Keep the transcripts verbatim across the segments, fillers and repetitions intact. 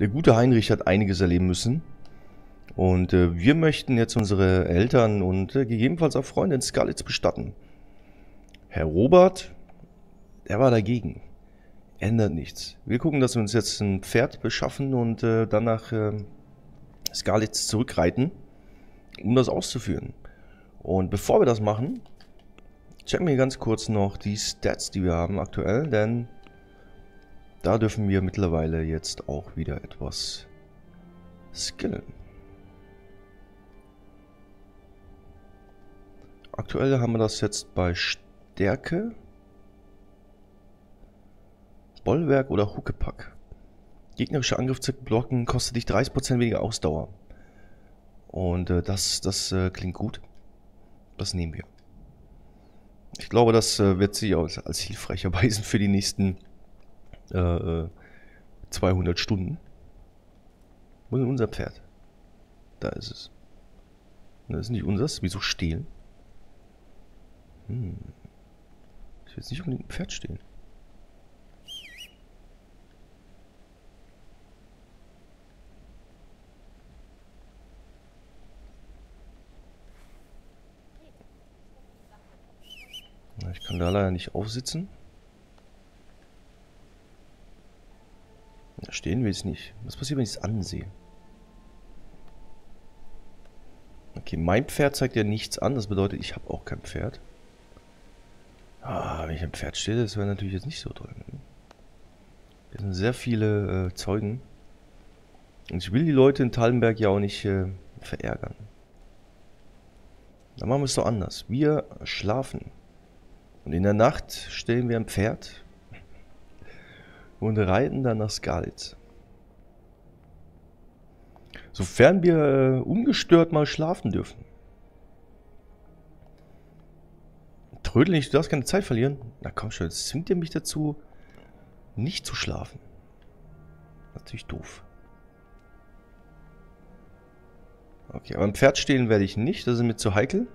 Der gute Heinrich hat einiges erleben müssen. Und äh, wir möchten jetzt unsere Eltern und äh, gegebenenfalls auch Freunde in Skalitz bestatten. Herr Robert, der war dagegen. Ändert nichts. Wir gucken, dass wir uns jetzt ein Pferd beschaffen und äh, dann nach äh, Skalitz zurückreiten, um das auszuführen. Und bevor wir das machen, checken wir ganz kurz noch die Stats, die wir haben aktuell, denn da dürfen wir mittlerweile jetzt auch wieder etwas skillen. Aktuell haben wir das jetzt bei Stärke, Bollwerk oder Huckepack. Gegnerische Angriffszeit blocken kostet dich dreißig Prozent weniger Ausdauer. Und äh, das, das äh, klingt gut. Das nehmen wir. Ich glaube, das äh, wird sich als, als hilfreich erweisen für die nächsten äh, zweihundert Stunden. Wo ist denn unser Pferd? Da ist es. Das ist nicht unseres. Wieso stehlen? Hm. Ich will jetzt nicht unbedingt ein Pferd stehlen. Ich kann da leider nicht aufsitzen. Da stehen will ich nicht. Was passiert, wenn ich es ansehe? Okay, mein Pferd zeigt ja nichts an. Das bedeutet, ich habe auch kein Pferd. Ah, wenn ich am Pferd stehe, das wäre natürlich jetzt nicht so toll. Hier sind sehr viele äh, Zeugen. Und ich will die Leute in Talmberg ja auch nicht äh, verärgern. Dann machen wir es doch anders. Wir schlafen. Und in der Nacht stellen wir ein Pferd und reiten dann nach Skalitz. Sofern wir äh, ungestört mal schlafen dürfen. Trödel, du darfst keine Zeit verlieren. Na komm schon, jetzt zwingt ihr mich dazu, nicht zu schlafen. Natürlich doof. Okay, aber am Pferd stehen werde ich nicht, das ist mir zu heikel.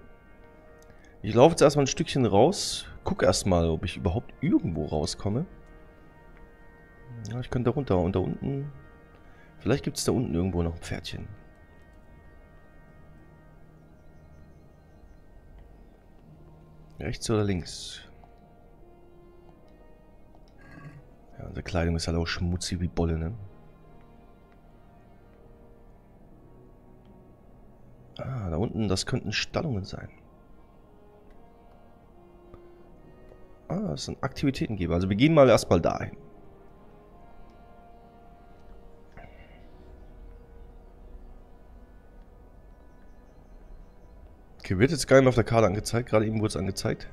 Ich laufe jetzt erstmal ein Stückchen raus. Guck erstmal, ob ich überhaupt irgendwo rauskomme. Ja, ich könnte da runter und da unten. Vielleicht gibt es da unten irgendwo noch ein Pferdchen. Rechts oder links? Ja, unsere Kleidung ist halt auch schmutzig wie Bolle, ne? Ah, da unten, das könnten Stallungen sein. Ah, das ist ein Aktivitätengeber. Also wir gehen mal erstmal dahin. Okay, wird jetzt gar nicht mehr auf der Karte angezeigt. Gerade eben wurde es angezeigt.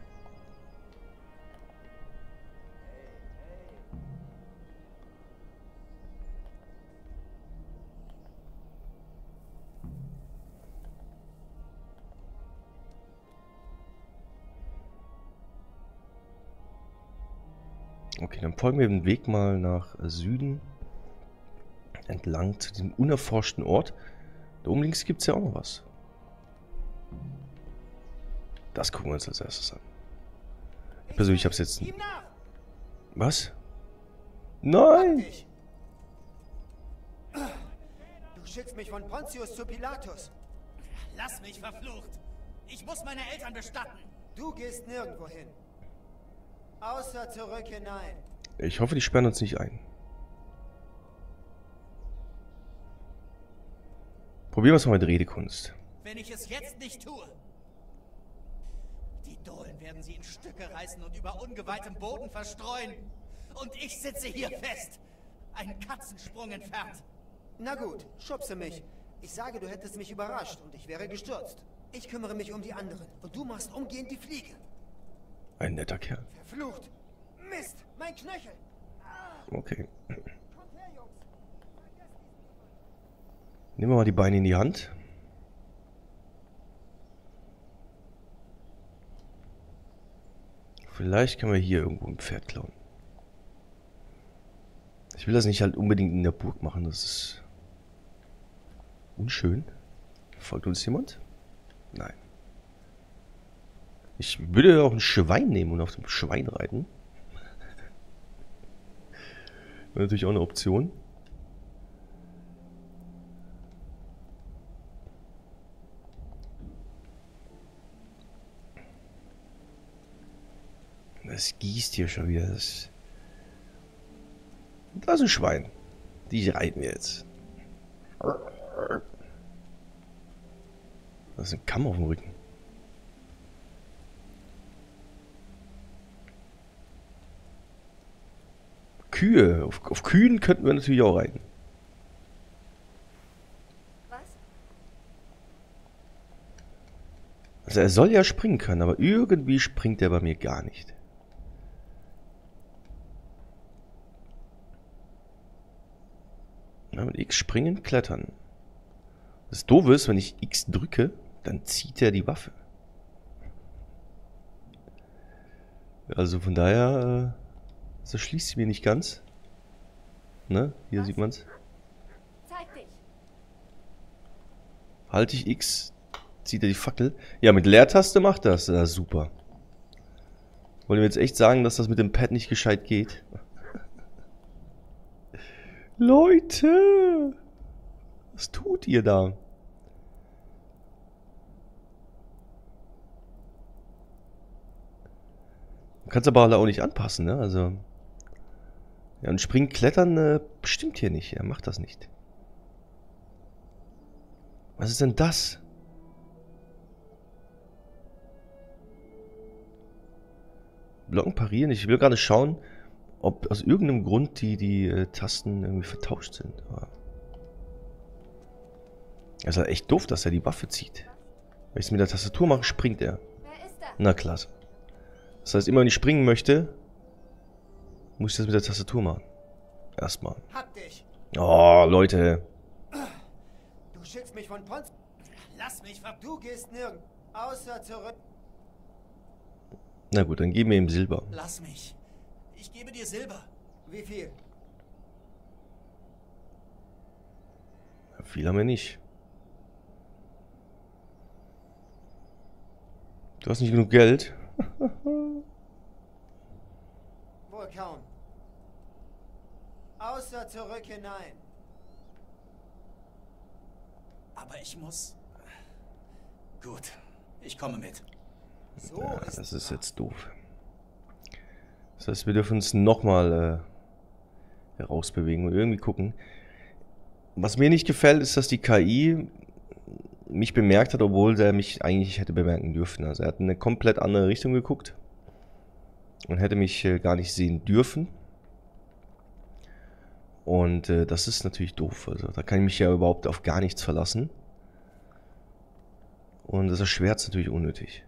Okay, dann folgen wir dem Weg mal nach Süden entlang zu diesem unerforschten Ort. Da oben links gibt es ja auch noch was. Das gucken wir uns als erstes an. Ich persönlich habe es jetzt... Was? Nein! Du schickst mich von Pontius zu Pilatus. Lass mich verflucht. Ich muss meine Eltern bestatten. Du gehst nirgendwo hin. Außer zurück hinein. Ich hoffe, die sperren uns nicht ein. Probieren wir es mal mit Redekunst. Wenn ich es jetzt nicht tue, die Dohlen werden sie in Stücke reißen und über ungeweihtem Boden verstreuen. Und ich sitze hier fest, einen Katzensprung entfernt. Na gut, schubse mich. Ich sage, du hättest mich überrascht und ich wäre gestürzt. Ich kümmere mich um die anderen und du machst umgehend die Fliege. Ein netter Kerl. Verflucht! Mist! Mein Knöchel! Ah. Okay. Kommt her, Jungs. Nehmen wir mal die Beine in die Hand. Vielleicht können wir hier irgendwo ein Pferd klauen. Ich will das nicht halt unbedingt in der Burg machen, das ist unschön. Folgt uns jemand? Nein. Ich würde auch ein Schwein nehmen und auf dem Schwein reiten. Wäre natürlich auch eine Option. das gießt hier schon wieder. Das, das ist ein Schwein. Die reiten wir jetzt. Das ist ein Kamm auf dem Rücken. Kühe. Auf, auf Kühen könnten wir natürlich auch reiten. Also er soll ja springen können, aber irgendwie springt er bei mir gar nicht. Na, mit X springen, klettern. Das Doofe ist, wenn ich X drücke, dann zieht er die Waffe. Also von daher, das erschließt sich mir nicht ganz. Ne, hier Was? Sieht man's. Zeig dich. Halte ich X. Zieht er die Fackel? Ja, mit Leertaste macht das. Ja, super. Wollen wir jetzt echt sagen, dass das mit dem Pad nicht gescheit geht? Leute! Was tut ihr da? Du kannst aber auch nicht anpassen, ne? Also. Ja, und springen, klettern äh, stimmt hier nicht. Er macht das nicht. Was ist denn das? Blocken parieren. Ich will gerade schauen, ob aus irgendeinem Grund die, die äh, Tasten irgendwie vertauscht sind. Aber es ist halt echt doof, dass er die Waffe zieht. Wenn ich es mit der Tastatur mache, springt er. Na klasse. Das heißt, immer wenn ich springen möchte, muss ich das mit der Tastatur machen. Erstmal. Oh, Leute. Du schickst mich von Pontius. Lass mich, du gehst nirgends außer zurück. Na gut, dann geben wir ihm Silber. Lass mich. Ich gebe dir Silber. Wie viel? Ja, viel haben wir nicht. Du hast nicht genug Geld. Wohl kaum. Außer zurück hinein. Aber ich muss. Gut, ich komme mit. So ja, das ist jetzt doof. Das heißt, wir dürfen uns nochmal äh, rausbewegen und irgendwie gucken. Was mir nicht gefällt, ist, dass die K I mich bemerkt hat, obwohl der mich eigentlich nicht hätte bemerken dürfen. Also er hat in eine komplett andere Richtung geguckt und hätte mich äh, gar nicht sehen dürfen. Und äh, das ist natürlich doof. Also da kann ich mich ja überhaupt auf gar nichts verlassen. Und das erschwert es natürlich unnötig.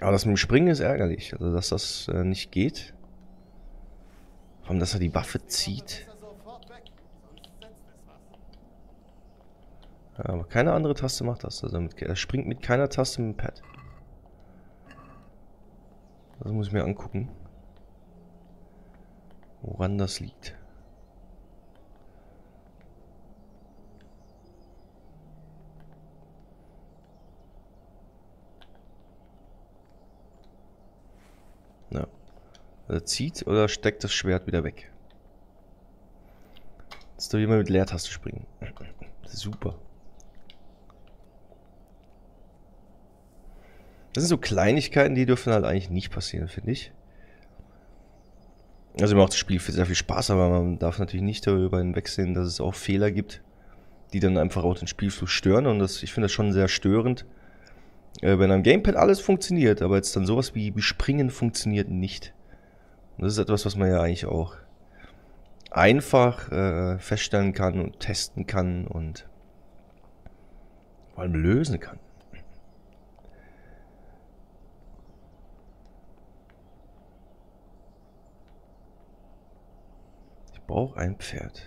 Aber das mit dem Springen ist ärgerlich, also dass das äh, nicht geht. Vor allem, dass er die Waffe zieht. Ja, aber keine andere Taste macht das. Also mit, er springt mit keiner Taste mit dem Pad. Das muss ich mir angucken, woran das liegt. Oder zieht oder steckt das Schwert wieder weg. Jetzt darf jemand mit Leertaste springen. Super. Das sind so Kleinigkeiten, die dürfen halt eigentlich nicht passieren, finde ich. Also mir macht das Spiel sehr viel Spaß, aber man darf natürlich nicht darüber hinwegsehen, dass es auch Fehler gibt, die dann einfach auch den Spielfluss stören. Und das, ich finde das schon sehr störend, wenn am Gamepad alles funktioniert, aber jetzt dann sowas wie Springen funktioniert nicht. Und das ist etwas, was man ja eigentlich auch einfach äh, feststellen kann und testen kann und vor allem lösen kann. Ich brauche ein Pferd.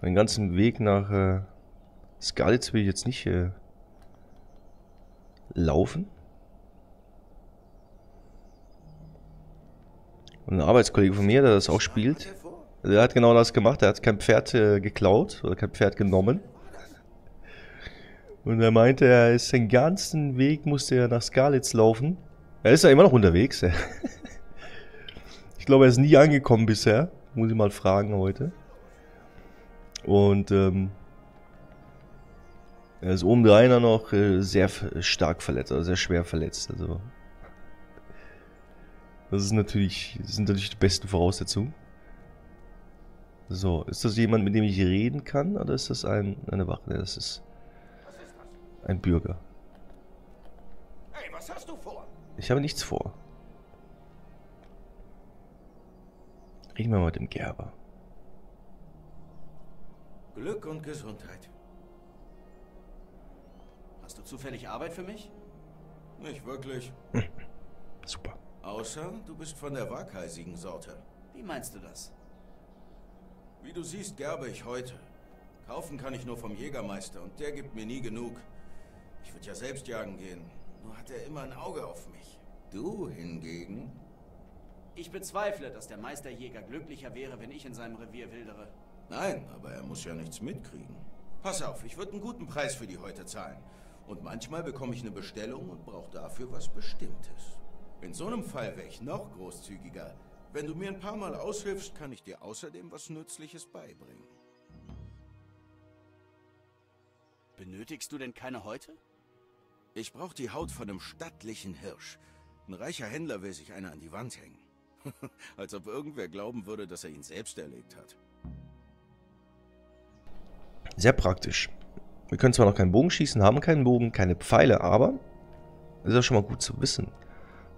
Den ganzen Weg nach äh, Skalitz will ich jetzt nicht äh, laufen. Und ein Arbeitskollege von mir, der das auch spielt, der hat genau das gemacht. Er hat kein Pferd äh, geklaut oder kein Pferd genommen. Und er meinte, er ist den ganzen Weg, musste er nach Skalitz laufen. Er ist ja immer noch unterwegs. Ich glaube, er ist nie angekommen bisher. Muss ich mal fragen heute. Und ähm, er ist oben einer noch äh, sehr stark verletzt, also sehr schwer verletzt. Also das ist natürlich, das sind natürlich die besten Voraussetzungen. So, ist das jemand, mit dem ich reden kann, oder ist das ein eine Wache? Ne, das ist ein Bürger. Hey, was hast du vor? Ich habe nichts vor. Reden wir mal mit dem Gerber. Glück und Gesundheit. Hast du zufällig Arbeit für mich? Nicht wirklich. Super. Außer du bist von der waghalsigen Sorte. Wie meinst du das? Wie du siehst, gerbe ich heute. Kaufen kann ich nur vom Jägermeister und der gibt mir nie genug. Ich würde ja selbst jagen gehen, nur hat er immer ein Auge auf mich. Du hingegen? Ich bezweifle, dass der Meisterjäger glücklicher wäre, wenn ich in seinem Revier wildere. Nein, aber er muss ja nichts mitkriegen. Pass auf, ich würde einen guten Preis für die heute zahlen. Und manchmal bekomme ich eine Bestellung und brauche dafür was Bestimmtes. In so einem Fall wäre ich noch großzügiger. Wenn du mir ein paar Mal aushilfst, kann ich dir außerdem was Nützliches beibringen. Benötigst du denn keine Häute? Ich brauche die Haut von einem stattlichen Hirsch. Ein reicher Händler will sich einer an die Wand hängen. Als ob irgendwer glauben würde, dass er ihn selbst erlegt hat. Sehr praktisch. Wir können zwar noch keinen Bogen schießen, haben keinen Bogen, keine Pfeile, aber ist ja schon mal gut zu wissen,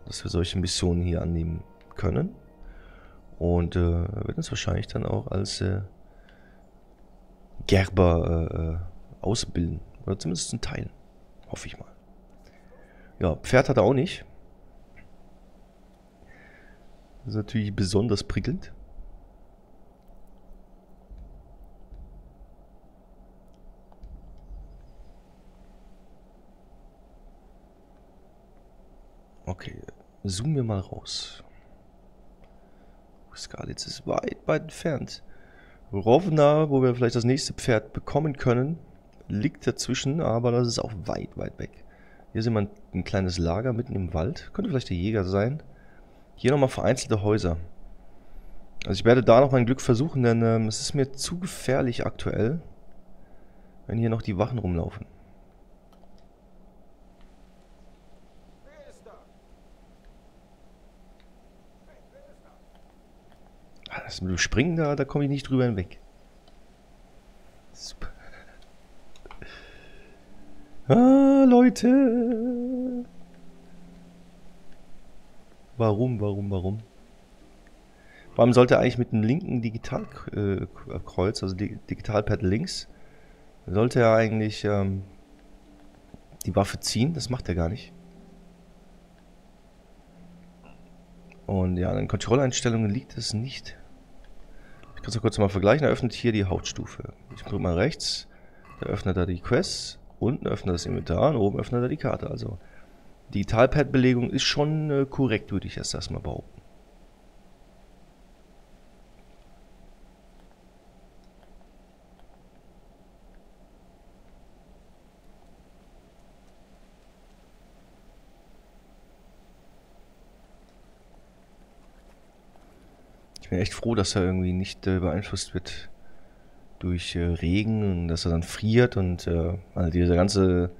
dass wir solche Missionen hier annehmen können. Und äh, wird uns wahrscheinlich dann auch als äh, Gerber äh, ausbilden. Oder zumindest ein Teil. Hoffe ich mal. Ja, Pferd hat er auch nicht. Das ist natürlich besonders prickelnd. Okay, zoomen wir mal raus. Skalitz ist weit, weit entfernt. Rovna, wo wir vielleicht das nächste Pferd bekommen können, liegt dazwischen, aber das ist auch weit, weit weg. Hier sehen wir ein, ein kleines Lager mitten im Wald. Könnte vielleicht der Jäger sein. Hier nochmal vereinzelte Häuser. Also ich werde da noch mein Glück versuchen, denn ähm, es ist mir zu gefährlich aktuell, wenn hier noch die Wachen rumlaufen. Das mit dem Springen da, da komme ich nicht drüber hinweg. Super. Ah, Leute. Warum, warum, warum? Warum sollte eigentlich mit dem linken Digitalkreuz, also Digitalpad links, sollte er eigentlich ähm, die Waffe ziehen? Das macht er gar nicht. Und ja, an den Kontrolleinstellungen liegt es nicht. Ich kann es kurz mal vergleichen. Er öffnet hier die Hauptstufe. Ich drücke mal rechts. Da öffnet er die Quests. Unten öffnet das Inventar. Und oben öffnet er die Karte. Also die Digitalpad-Belegung ist schon äh, korrekt, würde ich erst erstmal behaupten. Ich bin echt froh, dass er irgendwie nicht äh, beeinflusst wird durch äh, Regen und dass er dann friert und äh, also dieser ganze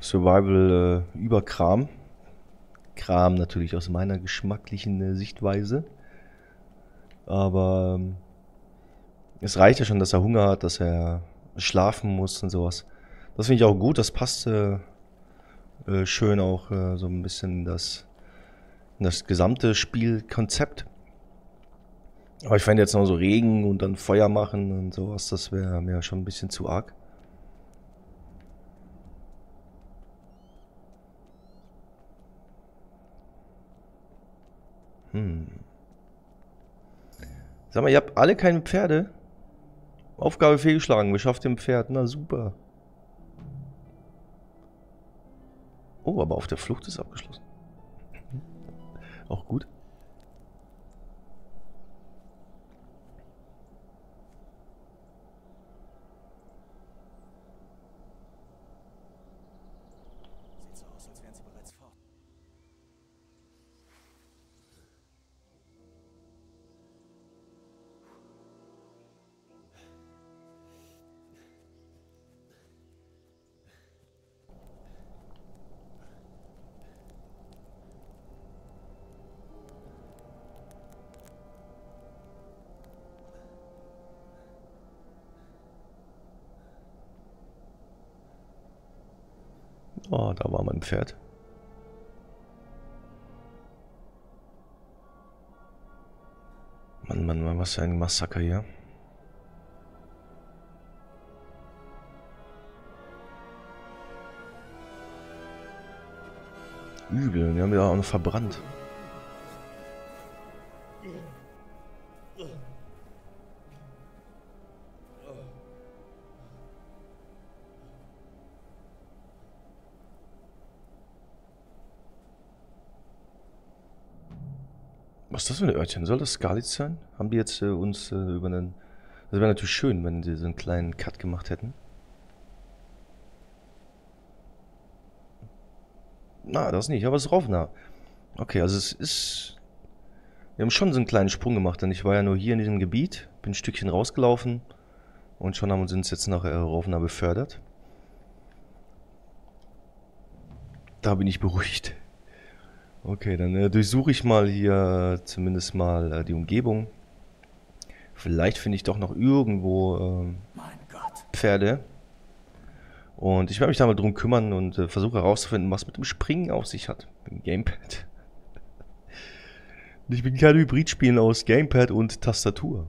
Survival-Überkram. Äh, Kram natürlich aus meiner geschmacklichen äh, Sichtweise. Aber ähm, es reicht ja schon, dass er Hunger hat, dass er schlafen muss und sowas. Das finde ich auch gut, das passt äh, äh, schön auch äh, so ein bisschen in das, in das gesamte Spielkonzept. Aber ich fände jetzt noch so Regen und dann Feuer machen und sowas, das wäre mir schon ein bisschen zu arg. Hm. Sag mal, ihr habt alle keine Pferde? Aufgabe fehlgeschlagen, wir schaffen dem Pferd, na super. Oh, aber auf der Flucht ist abgeschlossen. Auch gut. Oh, da war mein Pferd. Mann, Mann, Mann, was für ein Massaker hier. Übel, die haben ja auch noch verbrannt. Was ist das für ein Örtchen? Soll das Skalitz sein? Haben die jetzt äh, uns äh, über einen... Das wäre natürlich schön, wenn die so einen kleinen Cut gemacht hätten. Na, das nicht, aber es ist Rovna. Okay, also es ist... Wir haben schon so einen kleinen Sprung gemacht, denn ich war ja nur hier in diesem Gebiet, bin ein Stückchen rausgelaufen und schon haben wir uns jetzt nach äh, Rovna befördert. Da bin ich beruhigt. Okay, dann äh, durchsuche ich mal hier zumindest mal äh, die Umgebung. Vielleicht finde ich doch noch irgendwo äh, Pferde. Und ich werde mich da mal drum kümmern und äh, versuche herauszufinden, was mit dem Springen auf sich hat. Mit dem Gamepad. Ich bin kein Hybridspielen aus Gamepad und Tastatur.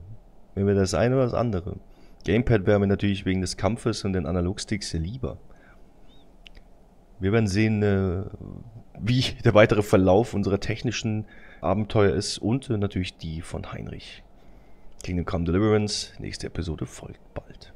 Wenn wir das eine oder das andere. Gamepad wäre mir natürlich wegen des Kampfes und den Analogsticks lieber. Wir werden sehen, äh, wie der weitere Verlauf unserer technischen Abenteuer ist und natürlich die von Heinrich. Kingdom Come Deliverance, nächste Episode folgt bald.